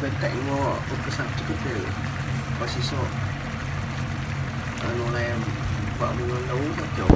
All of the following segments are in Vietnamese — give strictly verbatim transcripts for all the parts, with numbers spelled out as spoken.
弁会を奥さん作ってるmahasiswa ano na yung paamunan na usap siya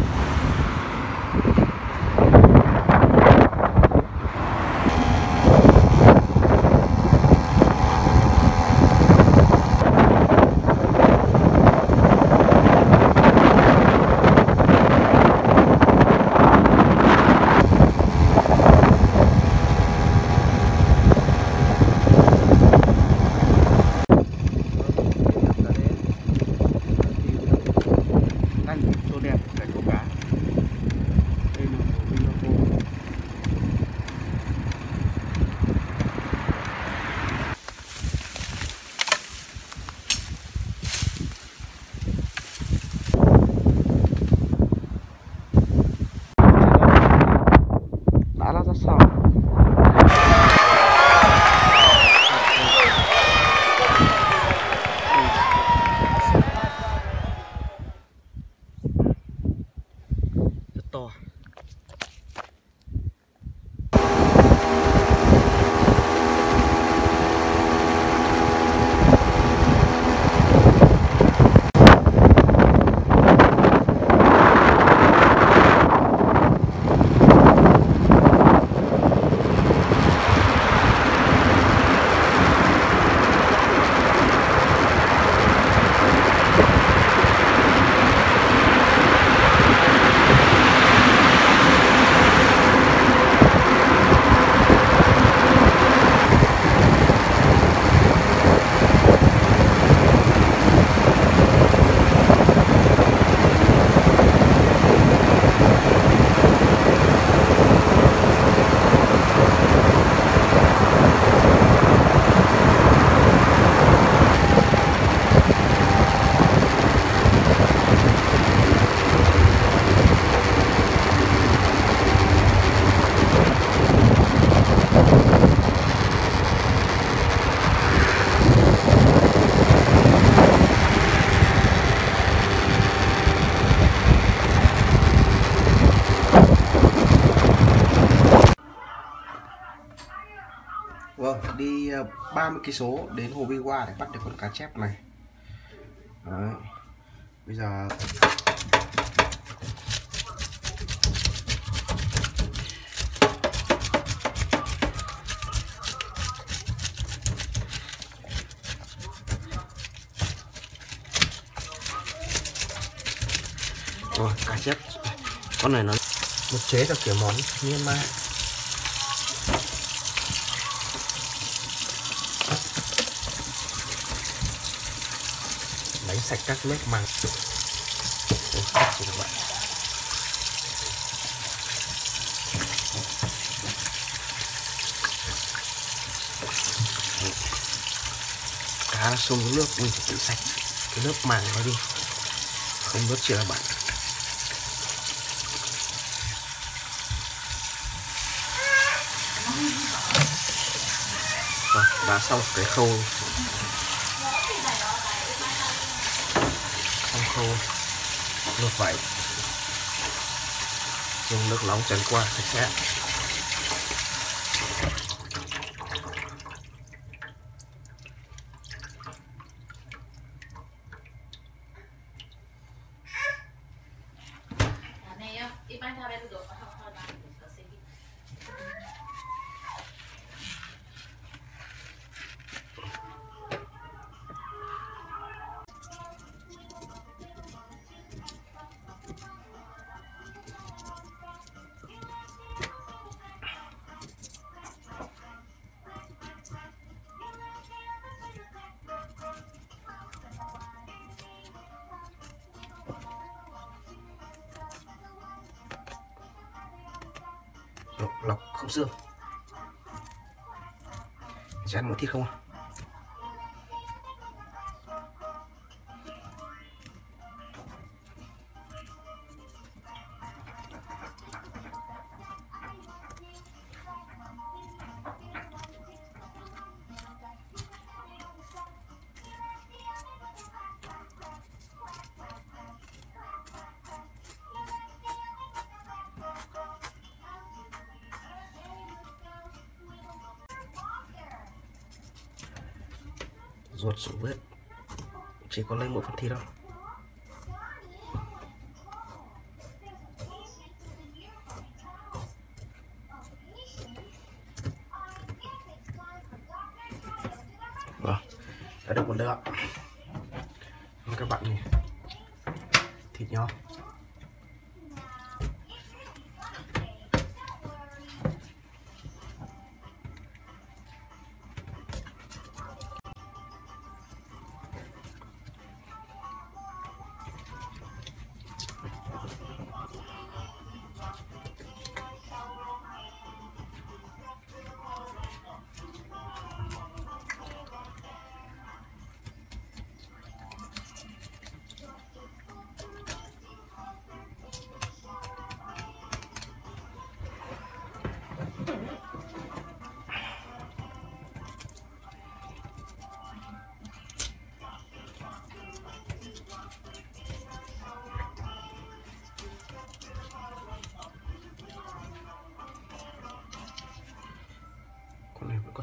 đi ba mươi cây số đến hồ Biwa để bắt được con cá chép này. Đấy. Bây giờ Ôi, cá chép con này nó được chế ra kiểu món Myanmar. Sạch các lớp màng cá xông nước mình phải tự sạch cái lớp màng nó đi, không vớt chỉ là bẩn. Rồi, đã xong cái khâu khô luộc vải, dùng nước nóng chần qua sạch sẽ. Lọc không xương, chỉ ăn một thịt không à? ruột xuống hết, chỉ còn lấy một phần thịt thôi. Vâng, đã được một lượng. Các bạn nhìn thịt nhau. Có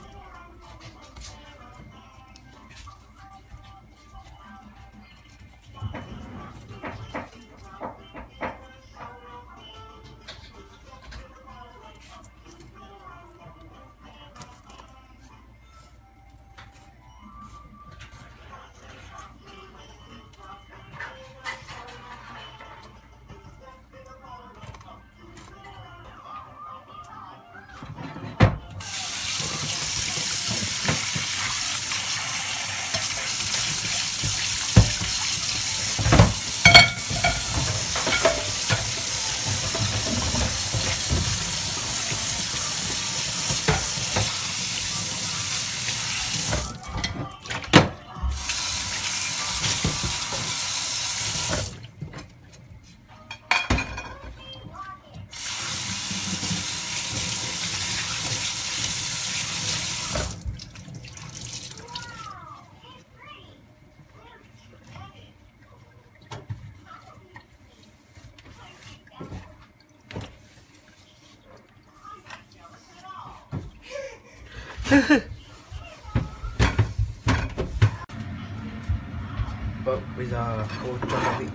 Vâng, bây giờ cô cho gia vị.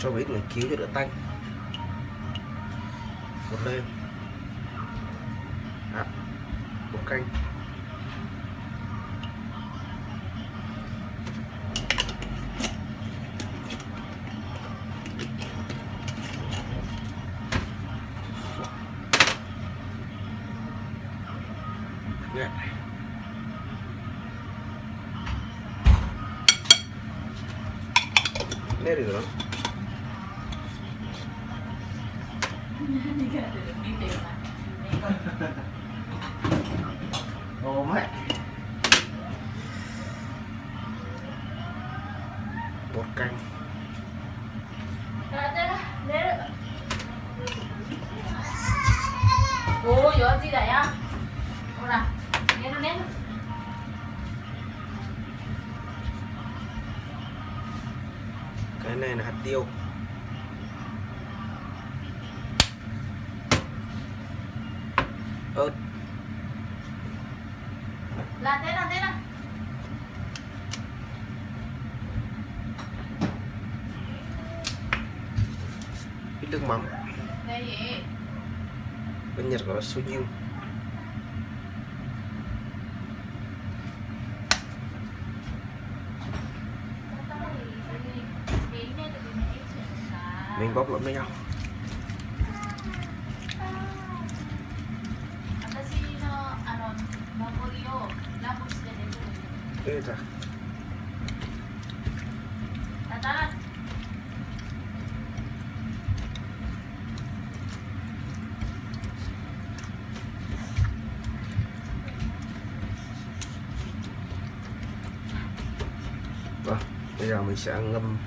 Cho mấy người ký cho đỡ tanh. Một đêm à, một canh. Yeah. There you go. Oh my. Bột canh. Ủa, có gì đấy á? Không nào. Cái này là hạt tiêu. Ớt. Là thế nào thế nào. Ít nước mắm. Đây gì? Bên Nhật có suyu. Mình bóc lẫn với nhau. Đây ta. Bây giờ mình sẽ ngâm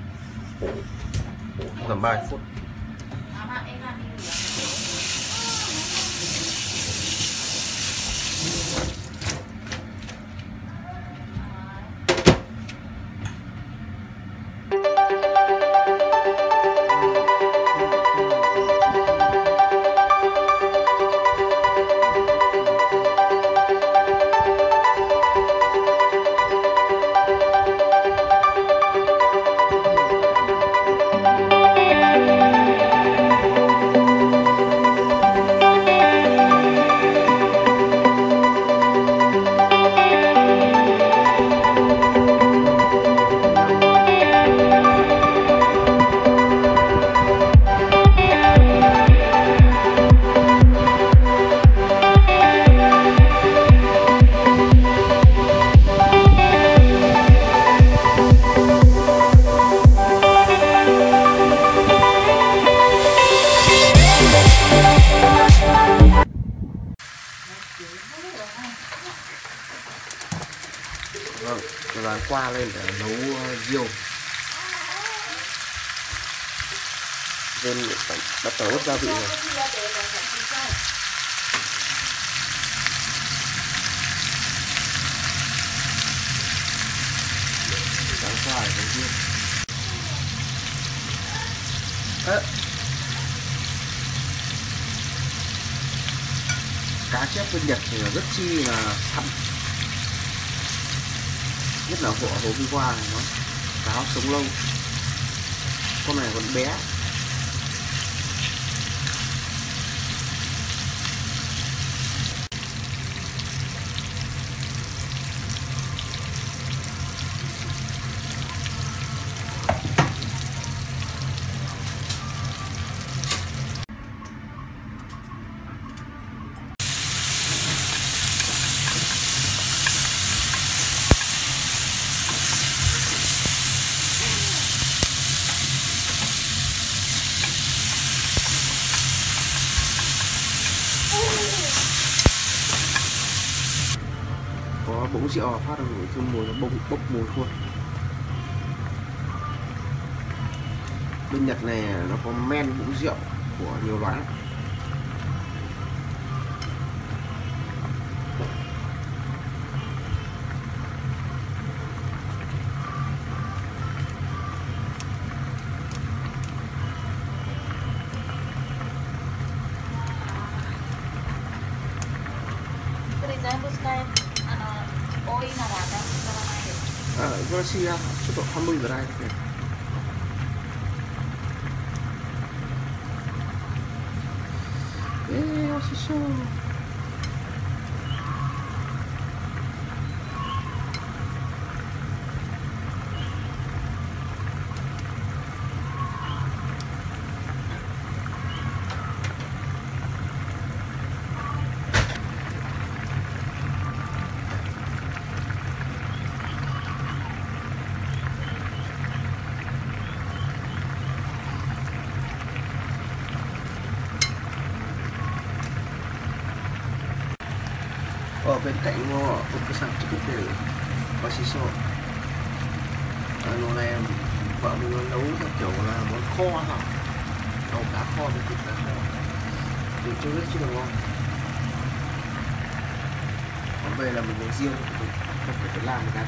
tầm ba phút. Vâng, rồi qua lên để nấu riêu. Nên bắt đầu hút gia vị này. Đang qua để nấu riêu. Ê. Cá chép bên Nhật thì rất chi là thấm, nhất là vỏ hôm qua này, nó cá sống lâu, con này còn bé. Bỗng dị ò phát ra ngửi thơm mùi, nó bốc, bốc mùi luôn. Bên Nhật này nó có men bỗng rượu của nhiều loại.あ、これシーはちょっと半分ぐらいですね。 えー、おいしそう。Ở bên cạnh nó một cái sản phẩm để có xì xò. Nó này vợ mình nấu theo kiểu là món kho hả? Đầu cá kho với thịt cá kho. Thì chưa biết chứ đúng không? Còn về là mình nấu riêu, mình không phải làm gì cả.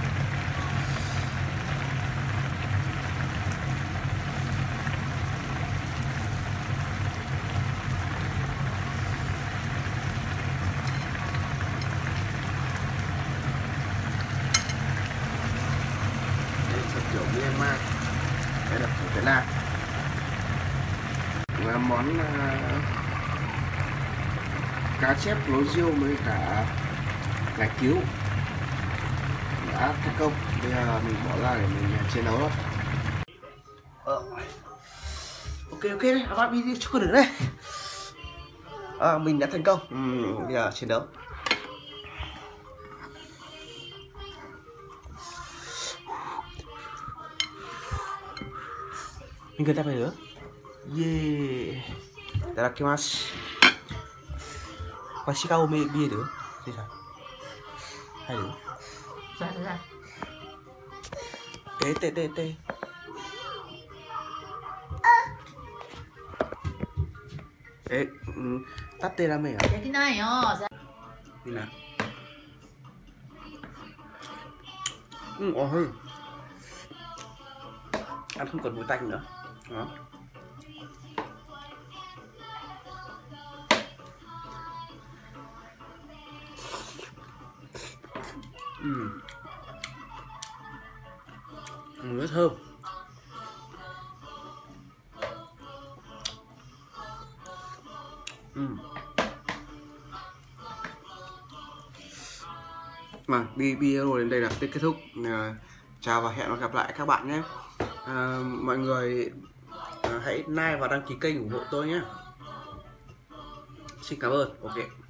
Kiểu Myanmar hay là của Việt Nam, và món uh, cá chép nấu riêu với cả ngải cứu đã thành công. Bây giờ mình bỏ ra để mình chế nấu thôi. ờ. Ok ok đấy, các bạn đi cho được đấy. À, mình đã thành công. uhm, bây giờ chế nấu. Mình cần ta phải nữa. Yeah. Itadakimasu. Washi ga ome bieru. Thế sao? Hay. Sao ra. Ok, tế tê tê tê.え、うん、立ってらめよ。できないよ。いいな。うん、おいしい。ăn không còn mùi tanh nữa. Đó. Ừm. Mùi rất thơm. Ừ. Mà đi video đến đây là kết thúc. À, chào và hẹn gặp lại các bạn nhé. À, mọi người à, hãy like và đăng ký kênh ủng hộ tôi nhé. Xin cảm ơn. Ok.